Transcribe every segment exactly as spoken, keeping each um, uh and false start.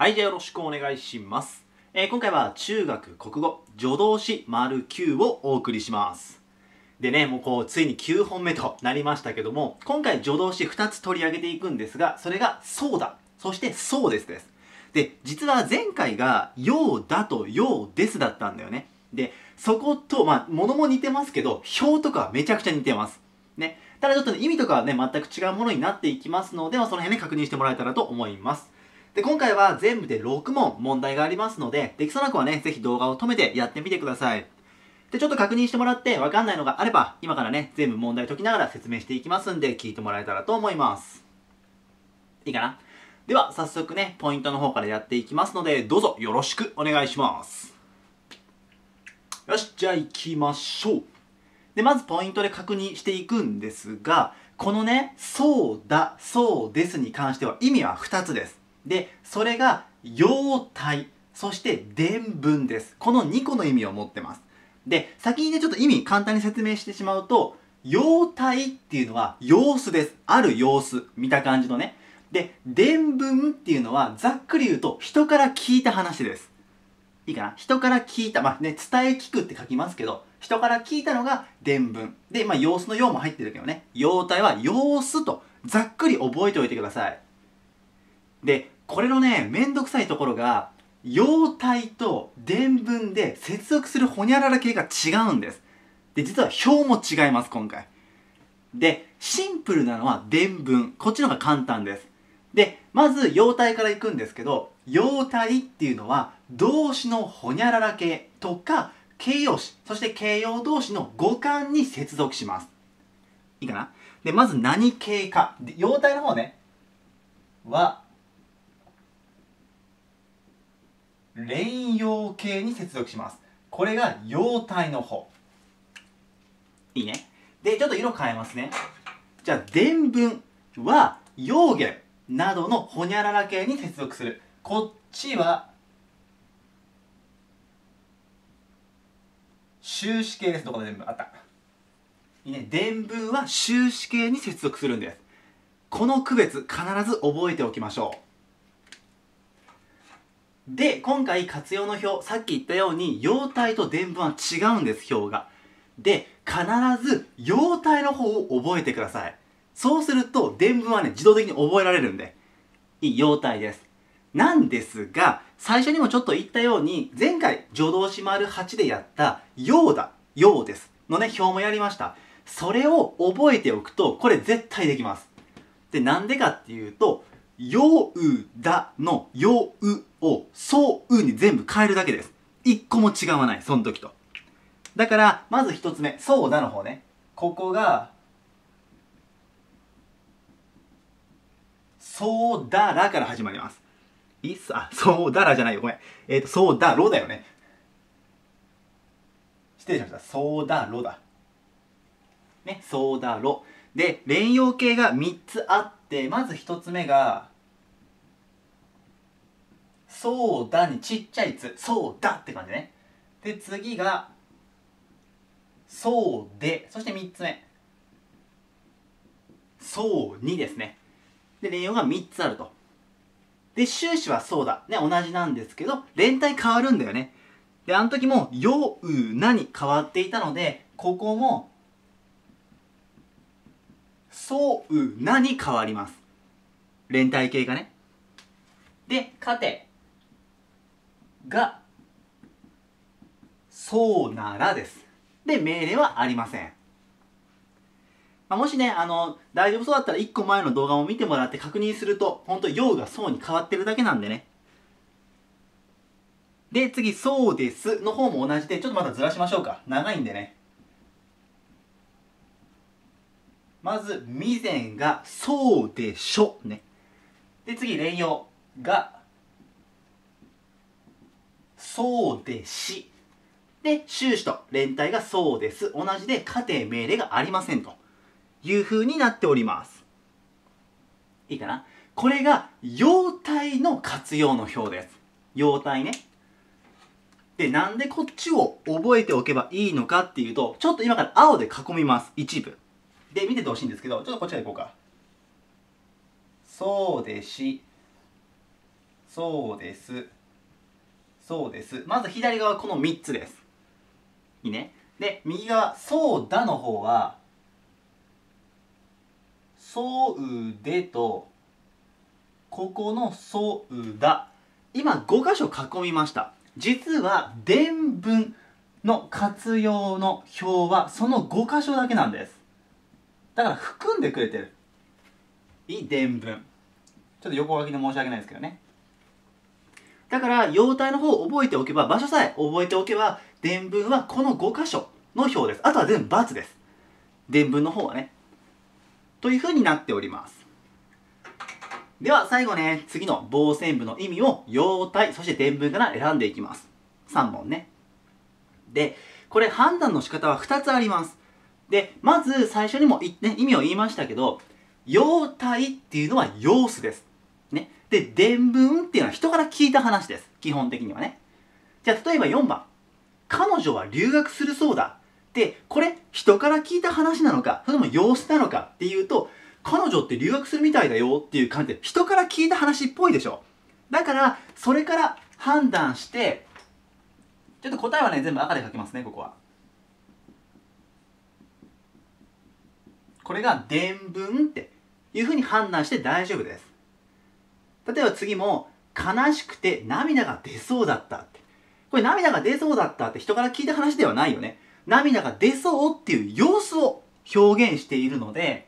はい、じゃあよろしくお願いします。えー、今回は中学国語助動詞 ⑩ をお送りします。でね、もうこう、ついにきゅうほんめとなりましたけども、今回助動詞ふたつ取り上げていくんですが、それがそうだ、そしてそうですです。で、実は前回がようだとようですだったんだよね。で、そこと、まあ、ものも似てますけど、表とかめちゃくちゃ似てます。ね。ただちょっと、ね、意味とかはね、全く違うものになっていきますので、まあ、その辺ね、確認してもらえたらと思います。で、今回は全部でろくもん問題がありますので、できそうな子はね、ぜひ動画を止めてやってみてください。で、ちょっと確認してもらって、わかんないのがあれば、今からね、全部問題解きながら説明していきますんで、聞いてもらえたらと思います。いいかな？では、早速ね、ポイントの方からやっていきますので、どうぞよろしくお願いします。よし、じゃあ行きましょう。で、まずポイントで確認していくんですが、このね、そうだ、そうですに関しては意味はふたつです。で、それが様態、そして伝文です。このにこの意味を持ってます。で、先にね、ちょっと意味簡単に説明してしまうと、様態っていうのは様子です。ある様子、見た感じのね。で、伝文っていうのはざっくり言うと人から聞いた話です。いいかな？人から聞いた、まあね、伝え聞くって書きますけど、人から聞いたのが伝文。で、まあ様子の様も入ってるけどね、様態は様子とざっくり覚えておいてください。で、これのね、めんどくさいところが、様態と伝文で接続するほにゃらら系が違うんです。で、実は表も違います、今回。で、シンプルなのは伝文。こっちの方が簡単です。で、まず、様態からいくんですけど、様態っていうのは、動詞のほにゃらら系とか、形容詞、そして形容動詞の語感に接続します。いいかな？で、まず何系か。で、様態の方ね、は、連用形に接続します。これが様態の方。いいね。で、ちょっと色変えますね。じゃあ、伝文は、用言などのほにゃらら系に接続する。こっちは、修辞形です。どこの伝文あった。いいね。伝文は修辞形に接続するんです。この区別、必ず覚えておきましょう。で、今回活用の表、さっき言ったように、様態と伝文は違うんです、表が。で、必ず、様態の方を覚えてください。そうすると、伝文はね、自動的に覚えられるんで。いい、様態です。なんですが、最初にもちょっと言ったように、前回、助動詞 ⑩ でやった、ようだ、ようです。のね、表もやりました。それを覚えておくと、これ絶対できます。で、なんでかっていうと、ようだのようをそうに全部変えるだけです。一個も違わない、その時と。だから、まず一つ目、そうだの方ね。ここが、そうだらから始まります。いっさ、そうだらじゃないよ、ごめん。えっと、そうだろだよね。失礼しました。そうだろだ。ね、そうだろ。で、連用形がみっつあって、まずひとつめが、そうだにちっちゃいつ、そうだって感じね。で、次が、そうで、そしてみっつめ、そうにですね。で、連用がみっつあると。で、終始はそうだ。ね、同じなんですけど、連帯変わるんだよね。で、あの時も、ようなに変わっていたので、ここも、そうなに変わります。連帯形がね。で、かてがそうならです。で、命令はありません。まあ、もしね、あの、大丈夫そうだったらいっこまえの動画も見てもらって確認すると、ほんと、ようがそうに変わってるだけなんでね。で、次、そうですの方も同じで、ちょっとまたずらしましょうか。長いんでね。まず、未然が、そうでしょ。ね。で、次、連用が、そうでし。で、終止と連帯が、そうです。同じで、仮定命令がありません。という風になっております。いいかな？これが、様態の活用の表です。様態ね。で、なんでこっちを覚えておけばいいのかっていうと、ちょっと今から青で囲みます。一部。で、見ててほしいんですけど、ちょっとこっちからいこうか。そうでし。そうですそうです。まず左側このみっつです。いいね。で右側「そうだ」の方は「そうで」とここの「そうだ」今ご箇所囲みました。実は伝文の活用の表はそのご箇所だけなんです。だから含んでくれてるいい伝文、ちょっと横書きで申し訳ないですけどね。だから様態の方を覚えておけば、場所さえ覚えておけば伝文はこのご箇所の表です。あとは全部×です、伝文の方はね。というふうになっております。では最後ね、次の傍線部の意味を様態そして伝文から選んでいきます。さんぼんね。でこれ判断の仕方はふたつあります。でまず最初にも、ね、意味を言いましたけど、様態っていうのは様子です、ね、で伝文っていうのは人から聞いた話です、基本的にはね。じゃあ例えばよんばん「彼女は留学するそうだ」ってこれ人から聞いた話なのかそれとも様子なのかっていうと、彼女って留学するみたいだよっていう感じで人から聞いた話っぽいでしょ。だからそれから判断して、ちょっと答えはね全部赤で書きますね。ここはこれが伝文っていうふうに判断して大丈夫です。例えば次も「悲しくて涙が出そうだった」って、これ涙が出そうだったって人から聞いた話ではないよね。涙が出そうっていう様子を表現しているので、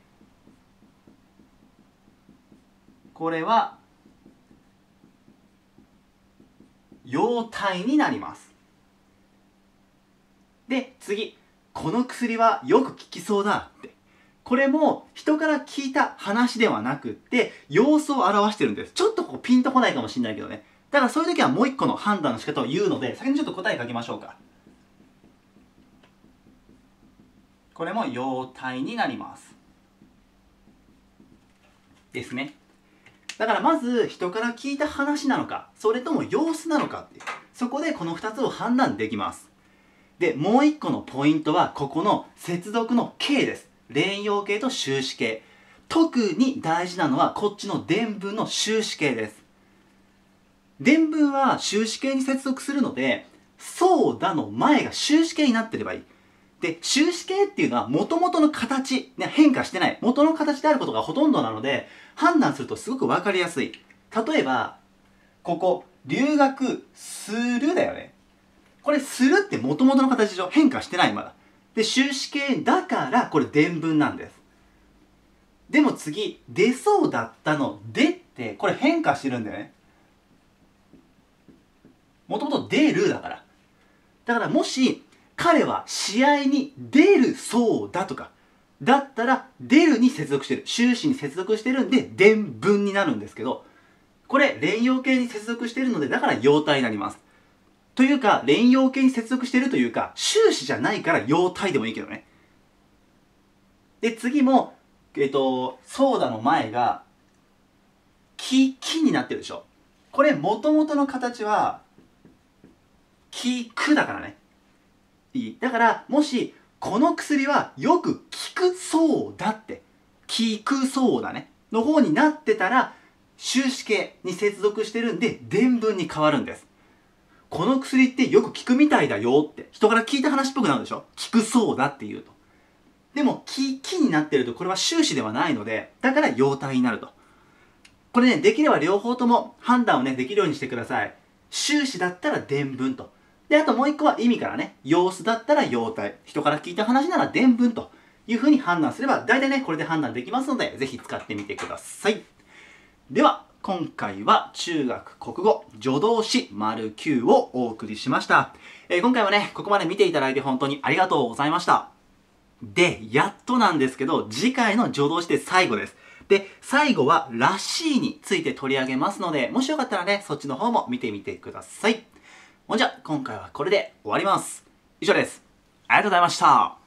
これは様態になります。で次「この薬はよく効きそうだ」って、これも人から聞いた話ではなくって様子を表してるんです。ちょっとこうピンとこないかもしれないけどね。だからそういう時はもう一個の判断の仕方を言うので、先にちょっと答え書きましょうか。これも様態になりますですね。だからまず人から聞いた話なのかそれとも様子なのかっていう、そこでこのふたつを判断できます。でもういっこのポイントはここの接続の形です。連用形と修辞形、特に大事なのはこっちの伝文の修辞形です。伝文は修辞形に接続するので「そうだ」の前が修辞形になってればいい。で修辞形っていうのはもともとの形、ね、変化してない元の形であることがほとんどなので判断するとすごく分かりやすい。例えばここ「留学する」だよね。これ「する」ってもともとの形上変化してないまだ。で修辞形だからこれ伝文なんです。でも次「出そうだった」の「で」ってこれ変化してるんだよね。もともと「出る」だからだからもし彼は試合に出るそうだとかだったら「出る」に接続してる、修辞に接続してるんで伝文になるんですけど、これ連用形に接続してるのでだから様態になります。というか連用形に接続してるというか修辞じゃないから様態でもいいけどね。で次もえっと「そうだ」の前が「き」きになってるでしょ。これもともとの形は「きく」だからね。いい。だからもし「この薬はよく効くそうだ」って「効くそうだね」の方になってたら修辞形に接続してるんで伝文に変わるんです。この薬ってよく効くみたいだよって人から聞いた話っぽくなるでしょ。効くそうだって言うと。でも「き」きになってるとこれは終始ではないのでだから様態になると。これねできれば両方とも判断をねできるようにしてください。終始だったら伝文と。であともう一個は意味からね、様子だったら様態、人から聞いた話なら伝文というふうに判断すれば大体ねこれで判断できますので是非使ってみてください。では今回は中学国語助動詞 ⑩ をお送りしました、えー、今回はねここまで見ていただいて本当にありがとうございました。でやっとなんですけど次回の助動詞で最後です。で最後は「らしい」について取り上げますので、もしよかったらねそっちの方も見てみてください。ほんじゃ今回はこれで終わります。以上です。ありがとうございました。